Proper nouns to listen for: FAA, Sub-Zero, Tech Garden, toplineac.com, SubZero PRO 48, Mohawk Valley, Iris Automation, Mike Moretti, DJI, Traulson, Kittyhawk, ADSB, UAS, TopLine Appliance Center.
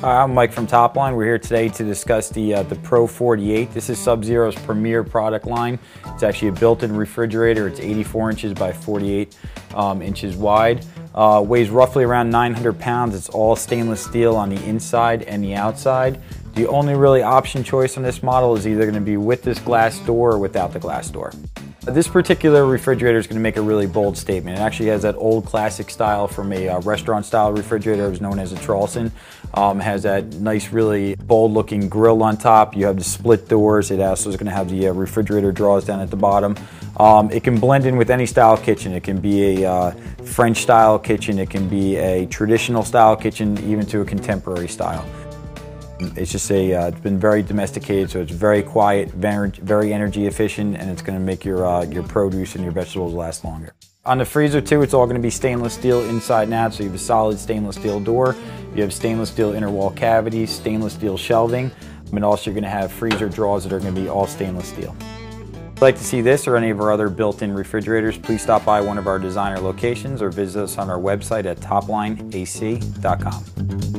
Hi, I'm Mike from Topline. We're here today to discuss the Pro 48. This is Sub-Zero's premier product line. It's actually a built-in refrigerator. It's 84 inches by 48 inches wide. Weighs roughly around 900 pounds. It's all stainless steel on the inside and the outside. The only really option choice on this model is either going to be with this glass door or without the glass door. This particular refrigerator is going to make a really bold statement. It actually has that old classic style from a restaurant style refrigerator. It was known as a Traulson. Has that nice, really bold looking grill on top. You have the split doors. It also is going to have the refrigerator drawers down at the bottom. It can blend in with any style kitchen. It can be a French style kitchen. It can be a traditional style kitchen, even to a contemporary style. It's just it's been very domesticated, so it's very quiet, very energy efficient, and it's going to make your produce and your vegetables last longer. On the freezer too, it's all going to be stainless steel inside and out, so you have a solid stainless steel door, you have stainless steel inner wall cavities, stainless steel shelving, and also you're going to have freezer drawers that are going to be all stainless steel. If you'd like to see this or any of our other built-in refrigerators, please stop by one of our designer locations or visit us on our website at toplineac.com.